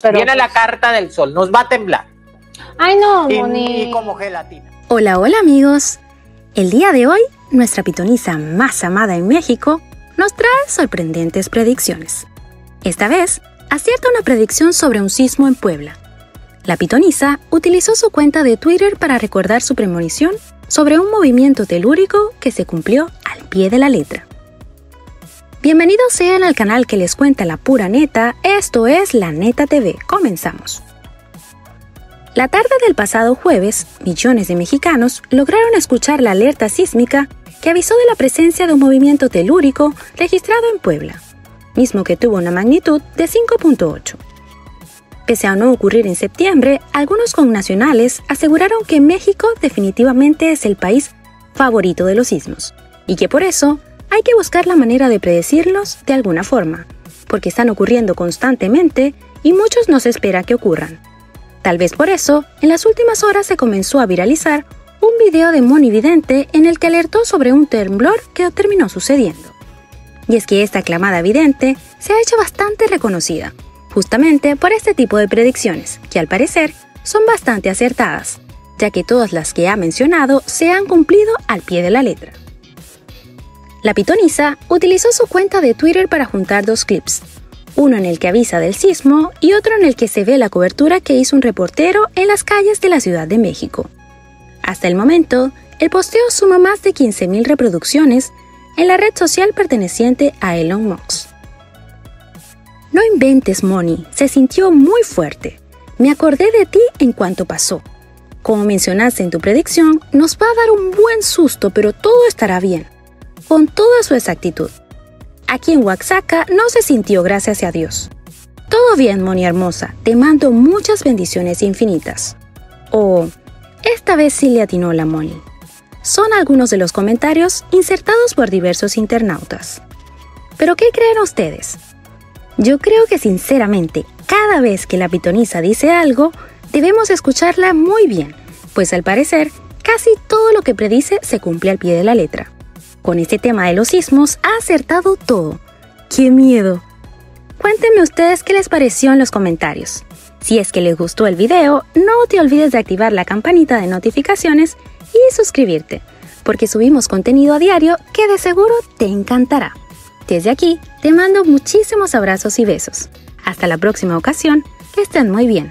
Pero viene pues la carta del sol, nos va a temblar. Ay no, Mhoni. Y como gelatina. Hola, hola amigos. El día de hoy, nuestra pitonisa más amada en México nos trae sorprendentes predicciones. Esta vez, acierta una predicción sobre un sismo en Puebla. La pitonisa utilizó su cuenta de Twitter para recordar su premonición sobre un movimiento telúrico que se cumplió al pie de la letra. Bienvenidos sean al canal que les cuenta la pura neta, esto es La Neta TV, comenzamos. La tarde del pasado jueves, millones de mexicanos lograron escuchar la alerta sísmica que avisó de la presencia de un movimiento telúrico registrado en Puebla, mismo que tuvo una magnitud de 5.8. Pese a no ocurrir en septiembre, algunos connacionales aseguraron que México definitivamente es el país favorito de los sismos, y que por eso hay que buscar la manera de predecirlos de alguna forma, porque están ocurriendo constantemente y muchos no se espera que ocurran. Tal vez por eso, en las últimas horas se comenzó a viralizar un video de Mhoni Vidente en el que alertó sobre un temblor que terminó sucediendo. Y es que esta aclamada vidente se ha hecho bastante reconocida, justamente por este tipo de predicciones, que al parecer son bastante acertadas, ya que todas las que ha mencionado se han cumplido al pie de la letra. La pitonisa utilizó su cuenta de Twitter para juntar dos clips, uno en el que avisa del sismo y otro en el que se ve la cobertura que hizo un reportero en las calles de la Ciudad de México. Hasta el momento, el posteo suma más de 15.000 reproducciones en la red social perteneciente a Elon Musk. No inventes, Mhoni, se sintió muy fuerte. Me acordé de ti en cuanto pasó. Como mencionaste en tu predicción, nos va a dar un buen susto, pero todo estará bien. Con toda su exactitud. Aquí en Oaxaca no se sintió, gracias a Dios. Todo bien, Mhoni hermosa, te mando muchas bendiciones infinitas. O, esta vez sí le atinó la Mhoni. Son algunos de los comentarios insertados por diversos internautas. ¿Pero qué creen ustedes? Yo creo que sinceramente, cada vez que la pitonisa dice algo, debemos escucharla muy bien, pues al parecer, casi todo lo que predice se cumple al pie de la letra. Con este tema de los sismos ha acertado todo. ¡Qué miedo! Cuéntenme ustedes qué les pareció en los comentarios. Si es que les gustó el video, no te olvides de activar la campanita de notificaciones y suscribirte, porque subimos contenido a diario que de seguro te encantará. Desde aquí te mando muchísimos abrazos y besos. Hasta la próxima ocasión, que estén muy bien.